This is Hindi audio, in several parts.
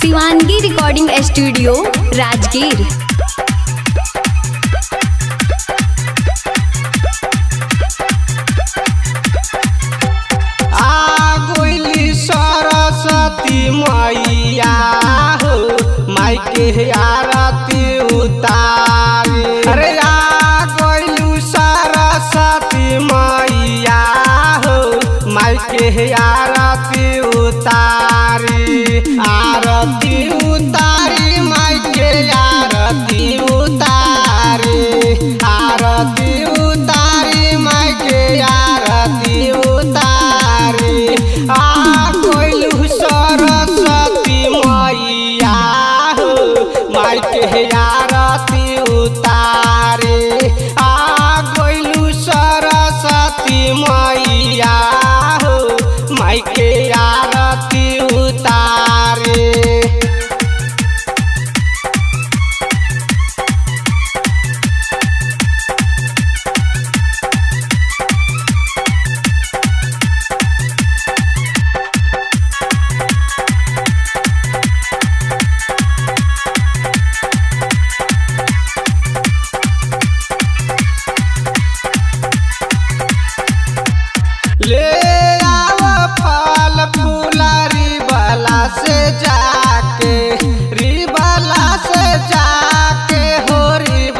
Shivangi recording studio Rajgir. मैया हो माई के आरती उतारे, अरे आ गइलू सरस्वती मैया हो माई के आरती उतारे, आरती उतारे माई के आरती उतारे, आरती उतारे माई के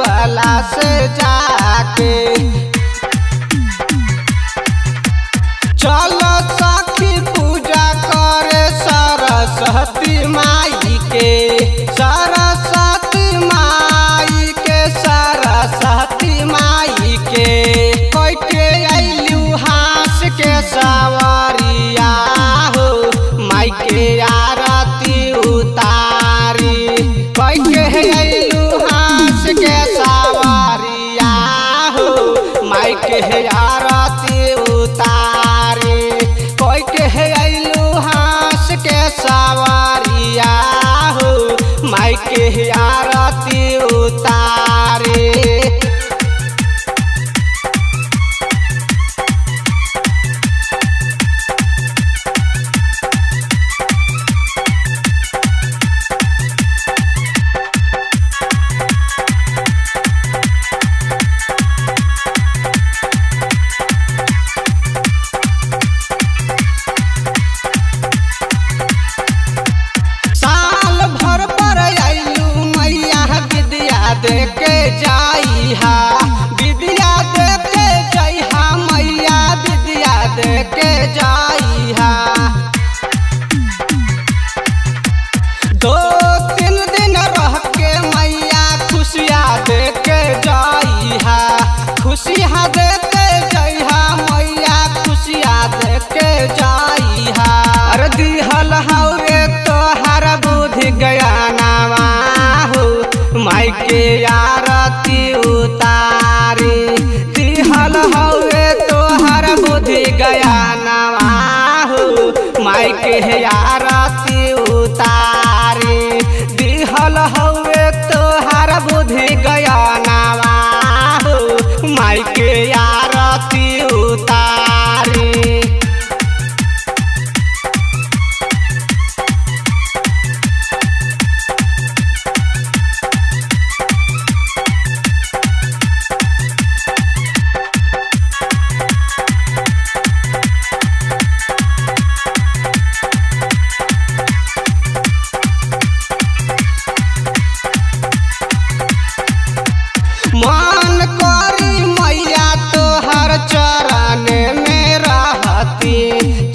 आरती उतारे। चलो सखी पूजा करे सरस्वती माई के, सरस्वती माई के, सरस्वती माई के। कोई के आइलू हास के सवरिया हो माई के आरती उतारी, कोई के आइलू हास के सवरिया हो माई के आरती उतारे, कोई के आइलू हास के सवारिया हो माई के आरती उतारे। देके जाई हा विद्या देके जाई हा मैया, विद्या देके जाई हा। दो तीन दिन रह के मैया खुशियाँ देके जाई हा, खुशियाँ देके जाई हा मैया, खुशियाँ देके जाई हा। अरे दिहल हौरे तोहर बुद्धि गयानावा माई के आरती उतारे, दिहल हौवे तोहर बुद्धि गयानवा हो माई के आरती उतारे, दिहल हौवे तोहर बुद्धि गयानवा हो माई के आरती उतारे। मन करी मैया तोहर चरण में रहती,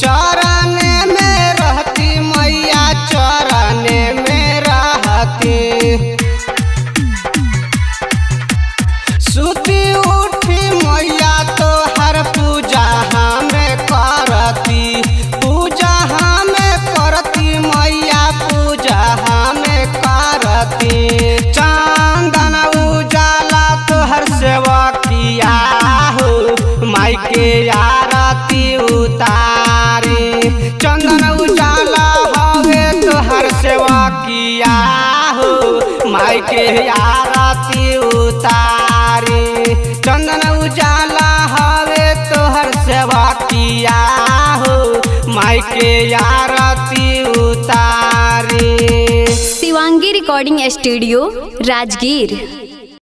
चरण में रहती मैया, चरण में रहती। सुती उठी मैया तोहर पूजा हमें करती, पूजा हमें करती मैया, पूजा हमें करती। चंदन उजाला तोहर सेवा किया हो माई के आरती उतारे, चंदन उजाला हवे तोहर सेवा किया के आरती उतारी, चंदन उजाला हवे तोहर सेवकिया हो, माई के आरती उतारी। Shivangi recording studio Rajgir.